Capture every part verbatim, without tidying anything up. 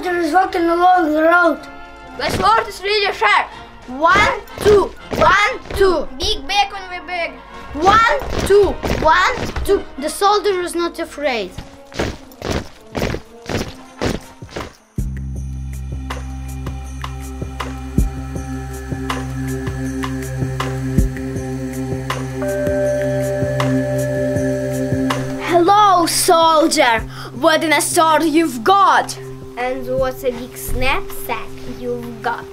soldier is walking along the road. The sword is really sharp. One, two, one, two. Big back on the back. One, two, one, two. The soldier is not afraid. Hello, soldier. What in a sword you've got? And what a big knapsack you've got.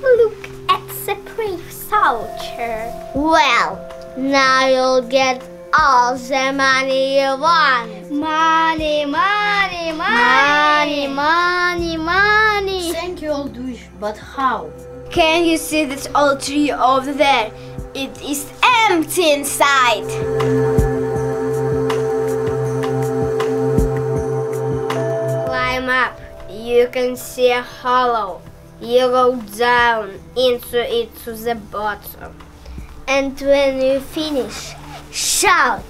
Look at the brave soldier. Well, now you'll get all the money you want. Money, money, money. Money, money, money. Thank you, old wish, but how? Can you see that old tree over there? It is empty inside. Up, you can see a hollow. You go down into it to the bottom. And when you finish, shout,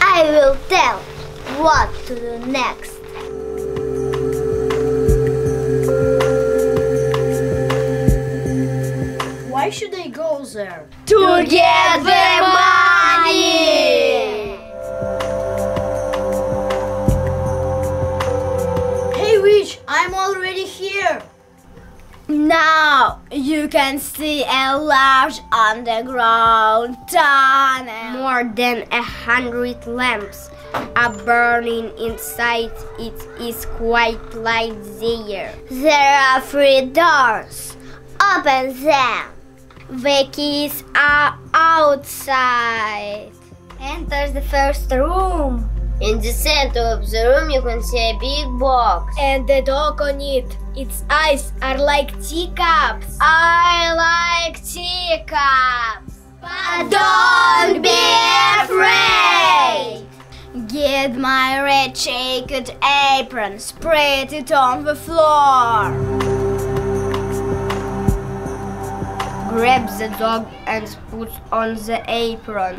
I will tell what to do next. Why should I go there? To get the money! I'm already here. Now you can see a large underground tunnel. More than a hundred lamps are burning inside. It is quite light there. There are three doors. Open them. The keys are outside. Enter the first room. In the center of the room you can see a big box. And a dog on it. Its eyes are like teacups. I like teacups. But don't be afraid. Get my red checkered apron. Spread it on the floor. Grab the dog and put on the apron.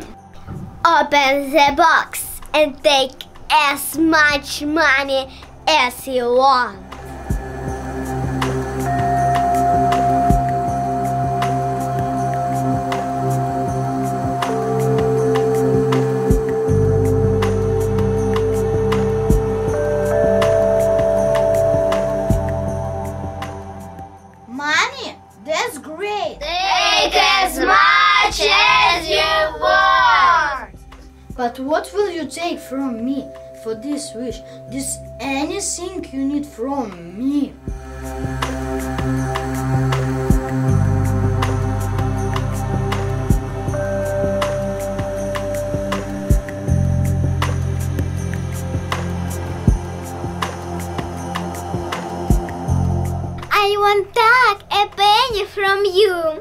Open the box. And take as much money as you want. Money? That's great! Take as much as you want! But what will you take from me for this wish? This anything you need from me? I won't take a penny from you.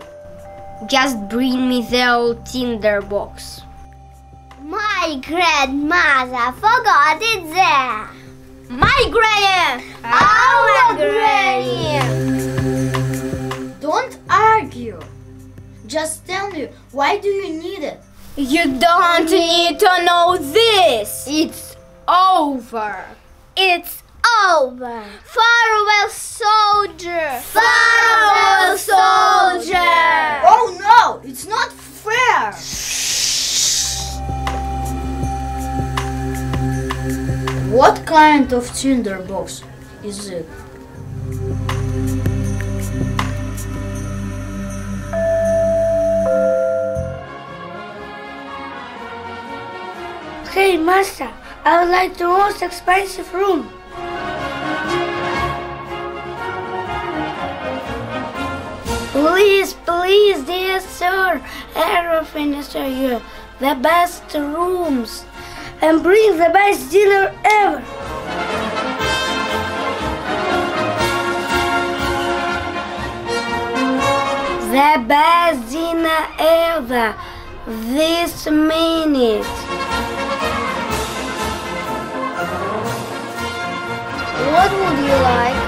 Just bring me the old tinderbox. My grandmother forgot it there. My granny! Our granny! Don't argue. Just tell me, why do you need it? You don't need to know this. It's over. It's over. Farewell, soldier. Farewell, soldier. Oh no, it's not fair. What kind of tinderbox is it? Hey, master, I would like the most expensive room. Please, please, dear sir, everything is for you. The best rooms. And bring the best dinner ever! The best dinner ever! This minute! What would you like?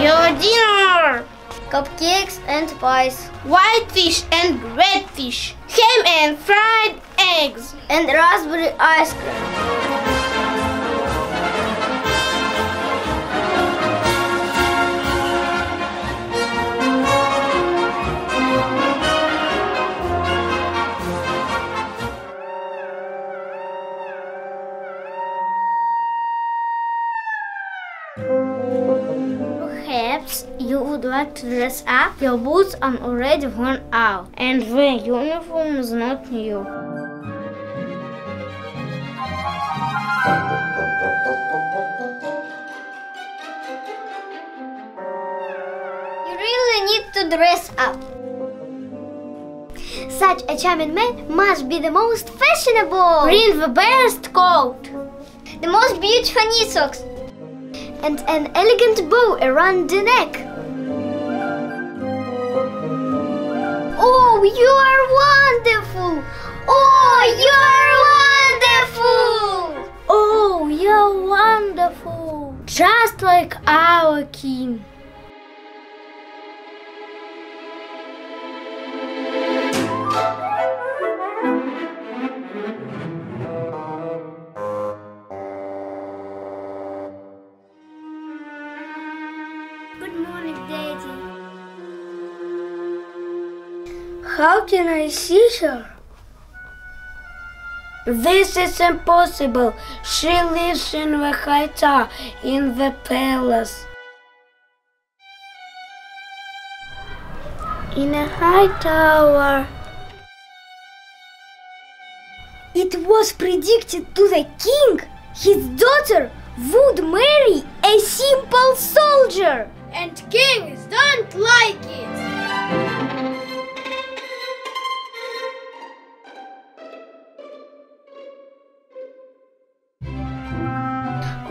Your dinner! Cupcakes and pies. White fish and red fish. Ham and fried eggs. And raspberry ice cream. Perhaps you would like to dress up. Your boots are already worn out, and the uniform is not new. You really need to dress up. Such a charming man must be the most fashionable. Bring the best coat, the most beautiful knee socks, and an elegant bow around the neck. Oh, you are wonderful! Oh, you are wonderful! Oh, you are wonderful! Just like our king. How can I see her? This is impossible. She lives in the high tower, in the palace. In a high tower. It was predicted to the king his daughter would marry a simple soldier. And kings don't like it.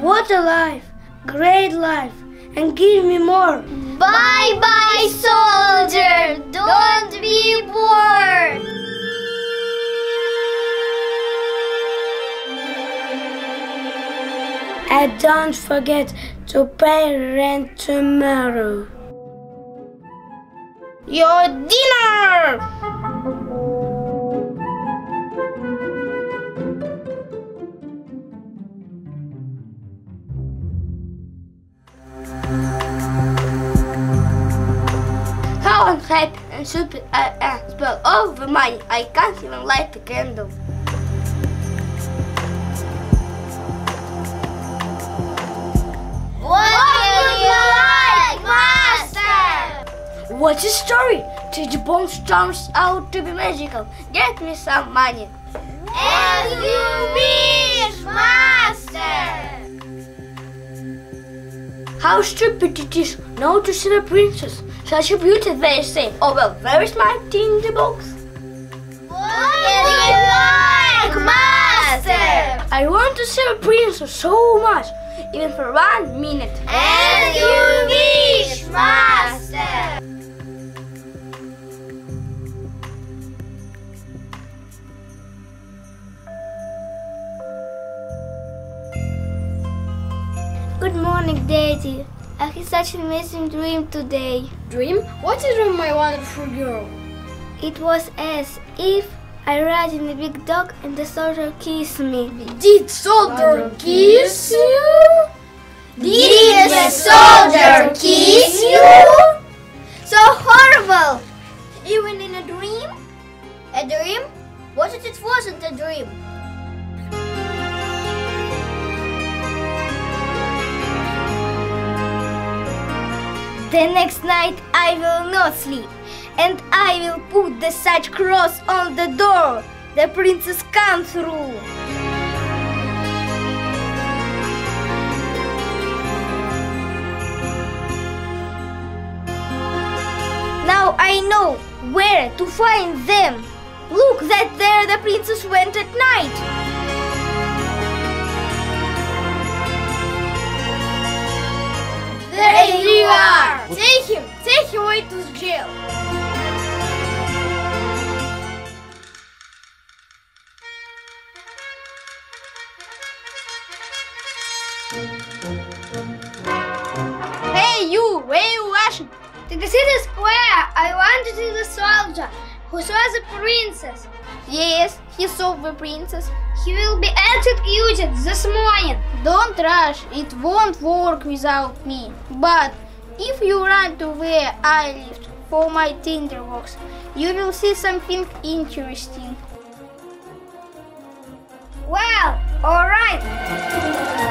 What a life! Great life! And give me more! Bye-bye, soldier! Don't be bored! And don't forget to pay rent tomorrow. Your dinner! Happy and stupid I am. Spell all the money. I can't even light the candle. What do you like, master? What's a story? Tinderbox turns out to be magical. Get me some money. As you wish, master. How stupid it is not to see the princess. Such a beauty, they say. Oh well, where is my tinderbox? What do you like, master? I want to see a princess so much, even for one minute. As you wish, master. Good morning, Daddy. I had such an amazing dream today. Dream? What is dream, my wonderful girl? It was as if I ride in a big dog and the soldier kissed me. Did soldier kiss you? Did the soldier kiss you? So horrible! Even in a dream? A dream? What if it wasn't a dream? The next night I will not sleep, and I will put the such cross on the door. The princess come through. Now I know where to find them. Look that there the princess went at night. There you are! Take him! Take him away to jail! Hey you! Where are you rushing? To the city square! I want to see the soldier who saw the princess. Yes, he saw the princess. He will be executed this morning. Don't rush, it won't work without me. But if you run to where I lived for my tinderbox, you will see something interesting. Well, alright.